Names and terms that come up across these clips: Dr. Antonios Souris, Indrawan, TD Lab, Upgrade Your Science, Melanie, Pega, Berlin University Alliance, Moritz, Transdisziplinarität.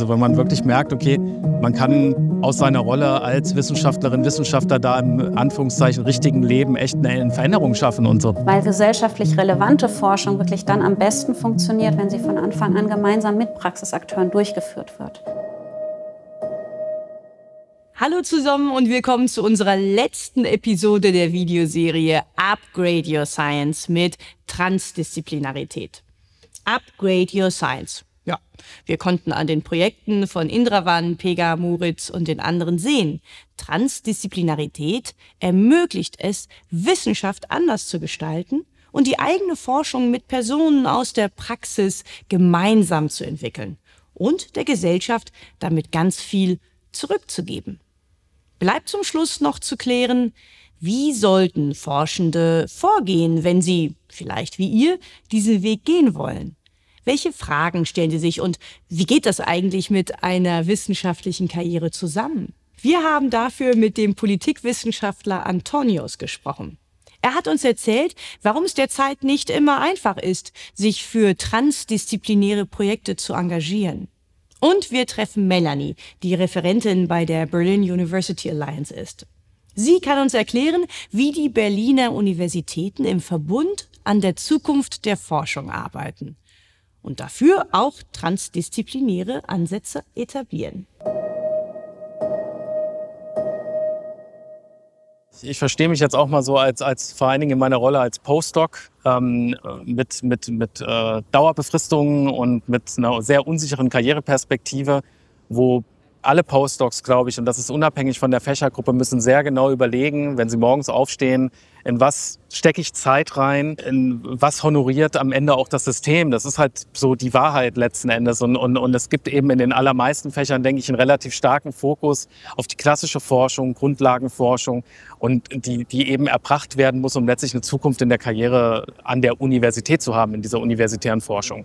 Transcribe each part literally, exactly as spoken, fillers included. Also wenn man wirklich merkt, okay, man kann aus seiner Rolle als Wissenschaftlerin, Wissenschaftler da im Anführungszeichen richtigen Leben echt eine Veränderung schaffen und so. Weil gesellschaftlich relevante Forschung wirklich dann am besten funktioniert, wenn sie von Anfang an gemeinsam mit Praxisakteuren durchgeführt wird. Hallo zusammen und willkommen zu unserer letzten Episode der Videoserie Upgrade Your Science mit Transdisziplinarität. Upgrade Your Science. Ja, wir konnten an den Projekten von Indrawan, Pega, Moritz und den anderen sehen, Transdisziplinarität ermöglicht es, Wissenschaft anders zu gestalten und die eigene Forschung mit Personen aus der Praxis gemeinsam zu entwickeln und der Gesellschaft damit ganz viel zurückzugeben. Bleibt zum Schluss noch zu klären, wie sollten Forschende vorgehen, wenn sie, vielleicht wie ihr, diesen Weg gehen wollen? Welche Fragen stellen sie sich und wie geht das eigentlich mit einer wissenschaftlichen Karriere zusammen? Wir haben dafür mit dem Politikwissenschaftler Antonios gesprochen. Er hat uns erzählt, warum es derzeit nicht immer einfach ist, sich für transdisziplinäre Projekte zu engagieren. Und wir treffen Melanie, die Referentin bei der Berlin University Alliance ist. Sie kann uns erklären, wie die Berliner Universitäten im Verbund an der Zukunft der Forschung arbeiten und dafür auch transdisziplinäre Ansätze etablieren. Ich verstehe mich jetzt auch mal so als, als vor allen Dingen in meiner Rolle als Postdoc ähm, mit, mit, mit äh, Dauerbefristungen und mit einer sehr unsicheren Karriereperspektive, wo alle Postdocs, glaube ich, und das ist unabhängig von der Fächergruppe, müssen sehr genau überlegen, wenn sie morgens aufstehen, in was stecke ich Zeit rein, in was honoriert am Ende auch das System. Das ist halt so die Wahrheit letzten Endes. Und, und, und es gibt eben in den allermeisten Fächern, denke ich, einen relativ starken Fokus auf die klassische Forschung, Grundlagenforschung und die, die eben erbracht werden muss, um letztlich eine Zukunft in der Karriere an der Universität zu haben, in dieser universitären Forschung.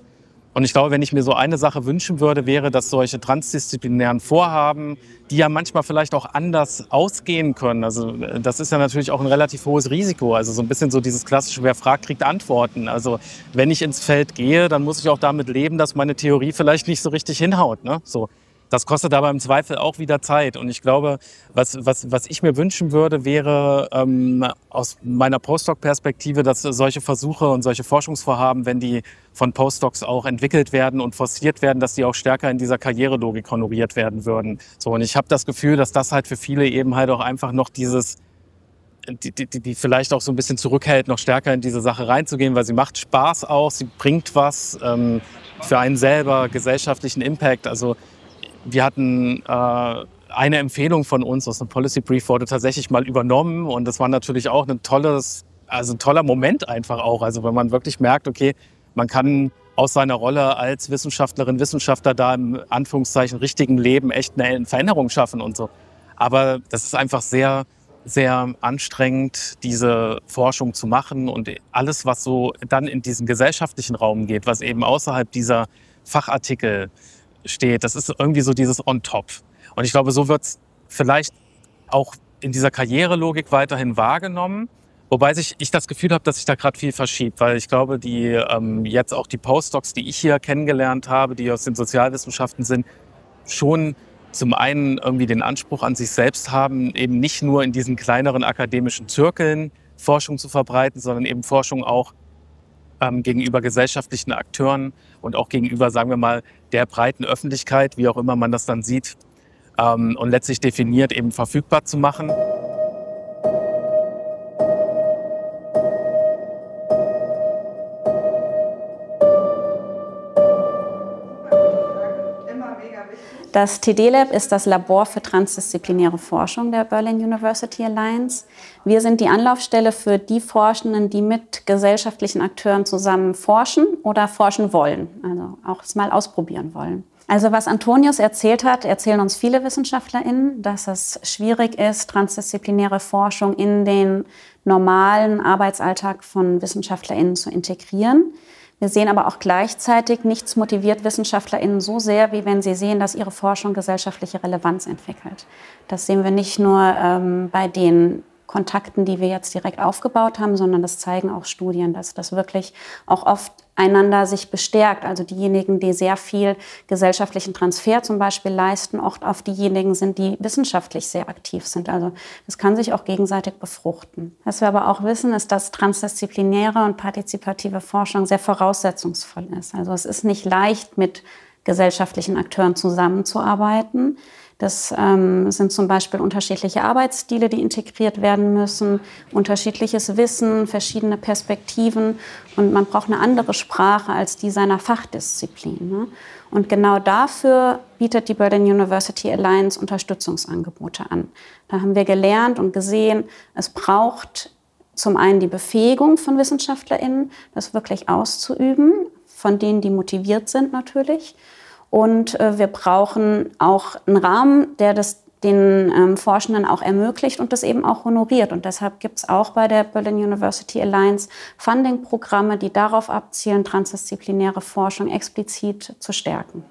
Und ich glaube, wenn ich mir so eine Sache wünschen würde, wäre, dass solche transdisziplinären Vorhaben, die ja manchmal vielleicht auch anders ausgehen können, also das ist ja natürlich auch ein relativ hohes Risiko, also so ein bisschen so dieses klassische, wer fragt, kriegt Antworten. Also wenn ich ins Feld gehe, dann muss ich auch damit leben, dass meine Theorie vielleicht nicht so richtig hinhaut, ne? So. Das kostet aber im Zweifel auch wieder Zeit. Und ich glaube, was, was, was ich mir wünschen würde, wäre ähm, aus meiner Postdoc-Perspektive, dass solche Versuche und solche Forschungsvorhaben, wenn die von Postdocs auch entwickelt werden und forciert werden, dass die auch stärker in dieser Karrierelogik honoriert werden würden. So, und ich habe das Gefühl, dass das halt für viele eben halt auch einfach noch dieses, die, die, die vielleicht auch so ein bisschen zurückhält, noch stärker in diese Sache reinzugehen, weil sie macht Spaß auch, sie bringt was ähm, für einen selber, gesellschaftlichen Impact. Also wir hatten äh, eine Empfehlung von uns aus einem Policy Brief wurde tatsächlich mal übernommen und das war natürlich auch ein tolles, also ein toller Moment einfach auch. Also wenn man wirklich merkt, okay, man kann aus seiner Rolle als Wissenschaftlerin, Wissenschaftler da im Anführungszeichen richtigen Leben echt eine Veränderung schaffen und so. Aber das ist einfach sehr, sehr anstrengend, diese Forschung zu machen und alles, was so dann in diesen gesellschaftlichen Raum geht, was eben außerhalb dieser Fachartikel steht. Das ist irgendwie so dieses on top. Und ich glaube, so wird es vielleicht auch in dieser Karrierelogik weiterhin wahrgenommen. Wobei sich ich das Gefühl habe, dass sich da gerade viel verschiebt, weil ich glaube, die ähm, jetzt auch die Postdocs, die ich hier kennengelernt habe, die aus den Sozialwissenschaften sind, schon zum einen irgendwie den Anspruch an sich selbst haben, eben nicht nur in diesen kleineren akademischen Zirkeln Forschung zu verbreiten, sondern eben Forschung auch gegenüber gesellschaftlichen Akteuren und auch gegenüber, sagen wir mal, der breiten Öffentlichkeit, wie auch immer man das dann sieht, und letztlich definiert, eben verfügbar zu machen. Das T D Lab ist das Labor für transdisziplinäre Forschung der Berlin University Alliance. Wir sind die Anlaufstelle für die Forschenden, die mit gesellschaftlichen Akteuren zusammen forschen oder forschen wollen, also auch es mal ausprobieren wollen. Also was Antonios erzählt hat, erzählen uns viele WissenschaftlerInnen, dass es schwierig ist, transdisziplinäre Forschung in den normalen Arbeitsalltag von WissenschaftlerInnen zu integrieren. Wir sehen aber auch gleichzeitig, nichts motiviert WissenschaftlerInnen so sehr, wie wenn sie sehen, dass ihre Forschung gesellschaftliche Relevanz entwickelt. Das sehen wir nicht nur ähm, bei den Kontakten, die wir jetzt direkt aufgebaut haben, sondern das zeigen auch Studien, dass das wirklich auch oft einander sich bestärkt. Also diejenigen, die sehr viel gesellschaftlichen Transfer zum Beispiel leisten, oft auf diejenigen sind, die wissenschaftlich sehr aktiv sind. Also das kann sich auch gegenseitig befruchten. Was wir aber auch wissen, ist, dass transdisziplinäre und partizipative Forschung sehr voraussetzungsvoll ist. Also es ist nicht leicht, mit gesellschaftlichen Akteuren zusammenzuarbeiten. Das ähm, sind zum Beispiel unterschiedliche Arbeitsstile, die integriert werden müssen, unterschiedliches Wissen, verschiedene Perspektiven. Und man braucht eine andere Sprache als die seiner Fachdisziplin, ne? Und genau dafür bietet die Berlin University Alliance Unterstützungsangebote an. Da haben wir gelernt und gesehen, es braucht zum einen die Befähigung von WissenschaftlerInnen, das wirklich auszuüben, von denen, die motiviert sind natürlich. Und wir brauchen auch einen Rahmen, der das den ähm, Forschenden auch ermöglicht und das eben auch honoriert. Und deshalb gibt es auch bei der Berlin University Alliance Funding-Programme, die darauf abzielen, transdisziplinäre Forschung explizit zu stärken.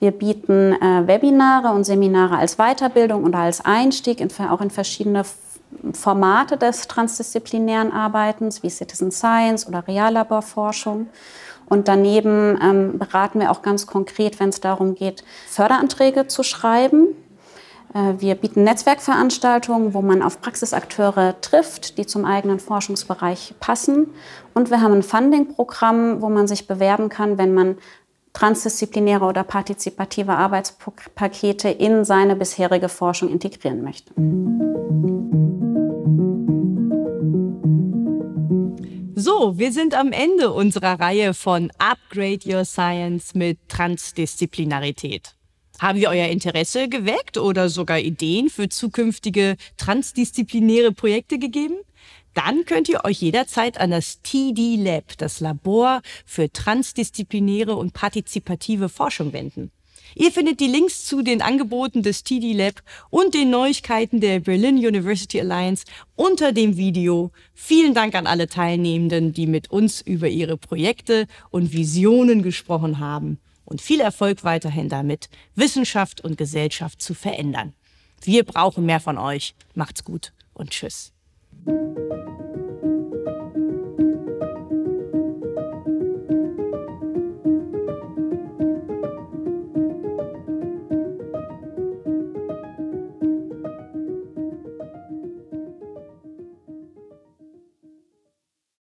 Wir bieten äh, Webinare und Seminare als Weiterbildung oder als Einstieg, in, auch in verschiedene Formate des transdisziplinären Arbeitens, wie Citizen Science oder Reallaborforschung. Und daneben ähm, beraten wir auch ganz konkret, wenn es darum geht, Förderanträge zu schreiben. Äh, wir bieten Netzwerkveranstaltungen, wo man auf Praxisakteure trifft, die zum eigenen Forschungsbereich passen. Und wir haben ein Funding-Programm, wo man sich bewerben kann, wenn man transdisziplinäre oder partizipative Arbeitspakete in seine bisherige Forschung integrieren möchte. So, wir sind am Ende unserer Reihe von Upgrade Your Science mit Transdisziplinarität. Haben wir euer Interesse geweckt oder sogar Ideen für zukünftige transdisziplinäre Projekte gegeben? Dann könnt ihr euch jederzeit an das T D Lab, das Labor für transdisziplinäre und partizipative Forschung, wenden. Ihr findet die Links zu den Angeboten des T D Lab und den Neuigkeiten der Berlin University Alliance unter dem Video. Vielen Dank an alle Teilnehmenden, die mit uns über ihre Projekte und Visionen gesprochen haben. Und viel Erfolg weiterhin damit, Wissenschaft und Gesellschaft zu verändern. Wir brauchen mehr von euch. Macht's gut und tschüss. Thank you.